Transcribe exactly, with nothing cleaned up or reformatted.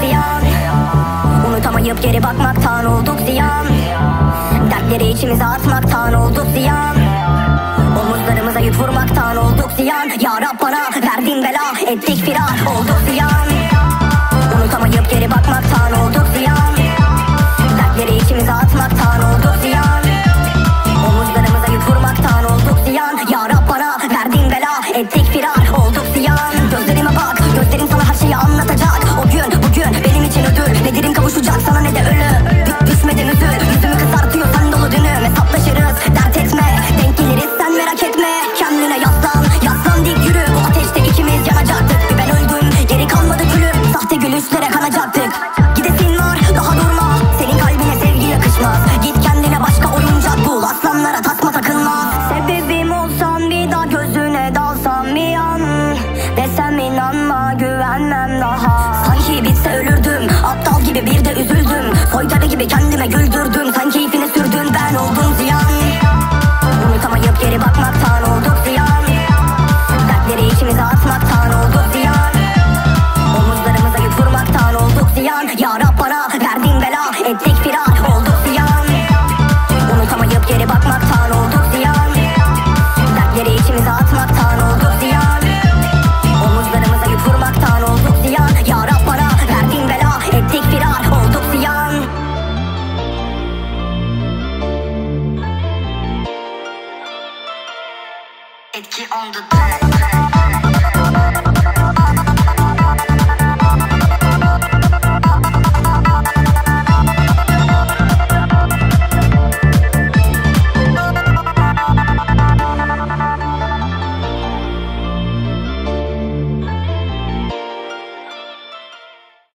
ziyan. Unutamayıp geri bakmaktan olduk ziyan. Dertleri içimize atmaktan olduk ziyan. Omuzlarımıza yük vurmaktan olduk ziyan. Ya Rab bana verdin bela, ettik firar, olduk ziyan. Unutamayıp geri bakmaktan olduk ziyan. Dertleri içimize atmaktan olduk ziyan. Omuzlarımıza yük vurmaktan olduk ziyan. Ya Rab bana verdin bela, ettik firar, olduk ziyan. Gözlerime bak, gözlerin sana her şeyi anlatacak. O gün bugün benim için ödül. Ne dirim kavuşacak sana ne de ölüm. Dü düşmeden üzül, yüzümü kızartıyor sen dolu dünüm. Hesaplaşırız, dert etme, denk geliriz sen merak etme. Kendine yaslan, yaslan dik yürü. Bu ateşte ikimiz yanacaktık. Ben öldüm, geri kalmadı gülüm. Sahte gülüşlere kanacaktık. Gidesin var, daha durma. Senin kalbine sevgi yakışmaz. Git kendine başka oyuncak bul. Aslanlara takma takılmaz. Sebebim olsam bir daha gözüne dalsam bir an. Desem inanma, güvenmem daha. Sanki bitse ölürdüm, aptal gibi bir de üzüldüm. Soytarı gibi kendime güldürdüm, sen keyfini sürdün, ben oldum ziyan. Unutamayıp geri bakmaktan olduk ziyan. Dertleri içimize atmaktan olduk ziyan. Omuzlarımıza yük vurmaktan olduk ziyan. Ya Rab bana